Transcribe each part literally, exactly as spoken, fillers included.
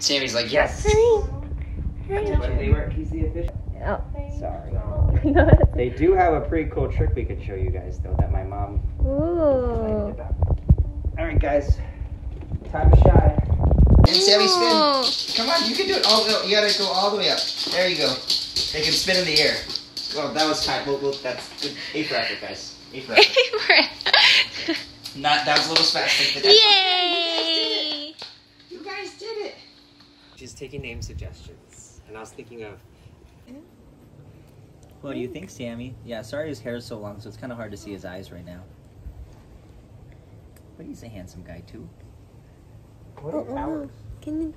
Sammy's like, yes. But they weren't P C official. Oh, sorry. No. They do have a pretty cool trick we could show you guys, though, that my mom Ooh. About. All right, guys. Time to shine. And Sammy, spin. Come on, you can do it. All the, you gotta go all the way up. There you go. They can spin in the air. Well, that was time. Well, well, that's good. Eighth record, guys. Eighth record. Not that was a little spastic. Yay! You guys did it. You guys did it. She's taking name suggestions, and I was thinking of. What do you think, Sammy? Yeah, sorry his hair is so long, so it's kind of hard to see his eyes right now. But he's a handsome guy too. What oh, oh. Can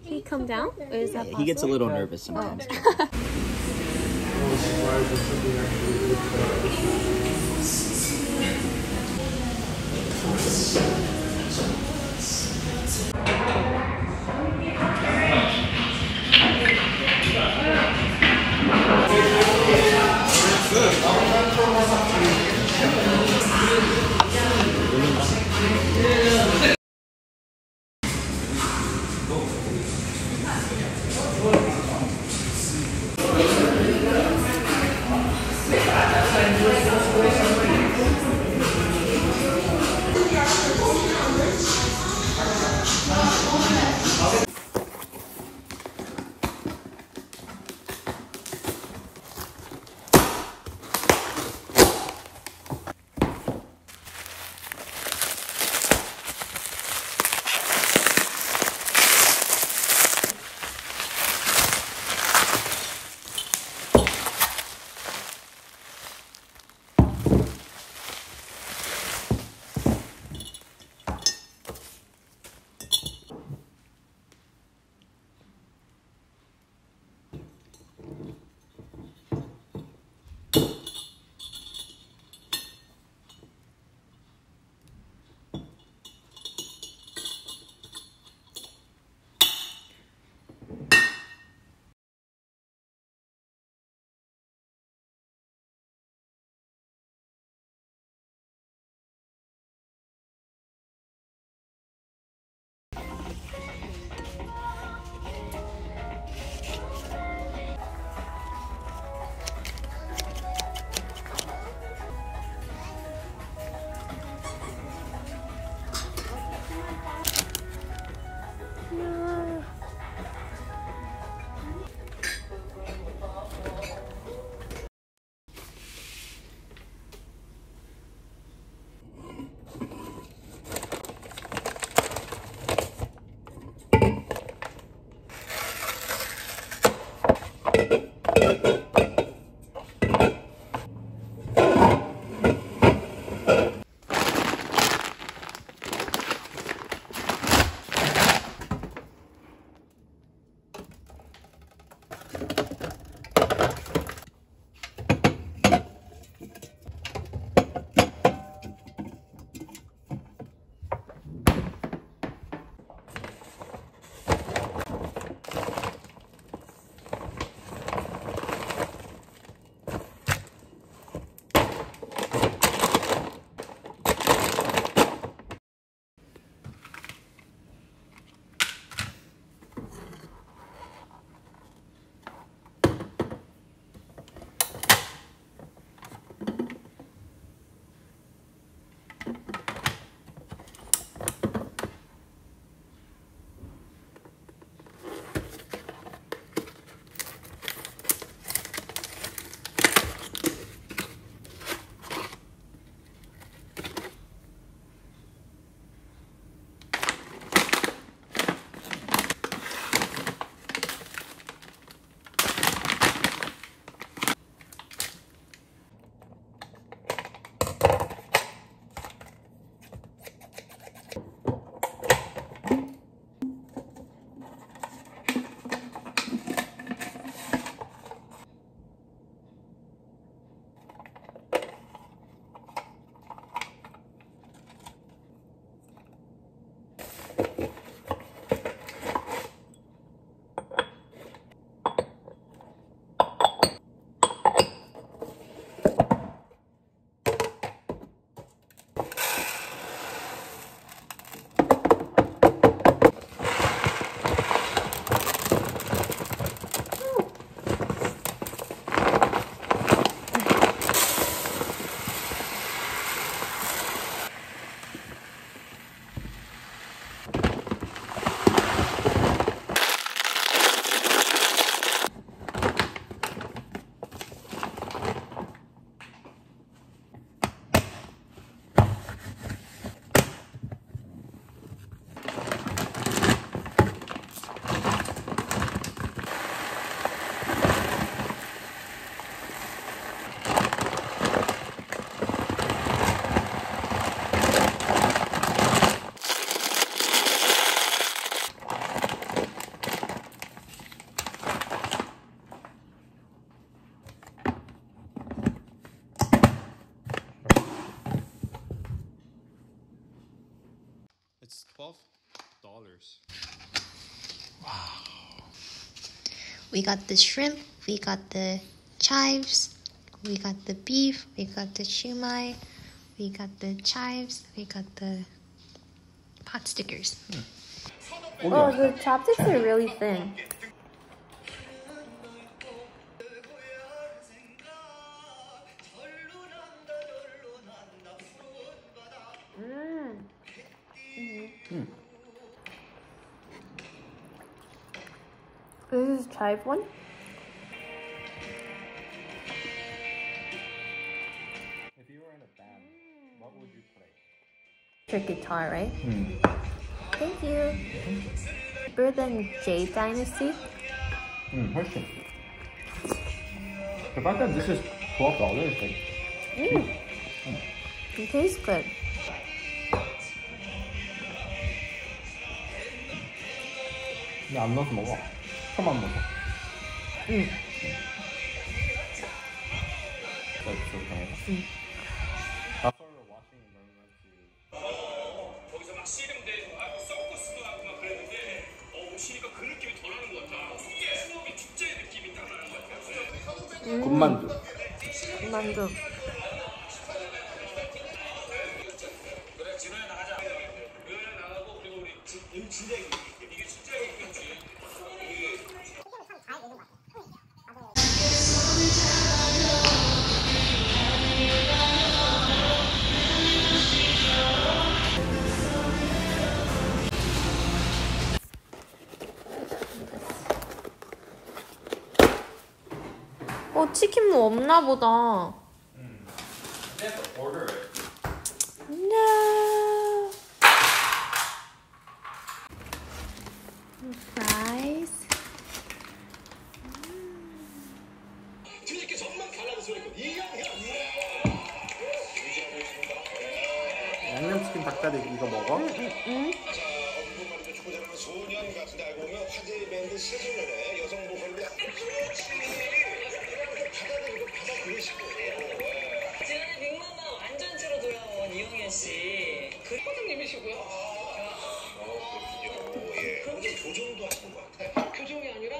he come down? Or is that he gets a little nervous sometimes. Wow. We got the shrimp, we got the chives, we got the beef, we got the shumai, we got the chives, we got the pot stickers. Hmm. Oh, the chopsticks are really thin. Mm. Mm-hmm. Mm. This is chive one. If you were in a band, what would you play? Trick guitar, right? Mm. Thank you. Better than J Dynasty? Mm, question. The fact that this is twelve dollars, like, mm. Mm. It tastes good. Yeah, I'm not more. Come on, more. Mm. That's so nice. Mm. 군만두. 군만두. 어, 치킨 뭐 없나 보다. 음. They have to order it. No. Fries. 양념치킨 닭다리 이거 먹어? 응, 응, 응. 조정도 하는 것 같아요. 교정이 아니라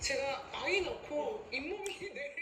제가 아이 낳고 잇몸이 내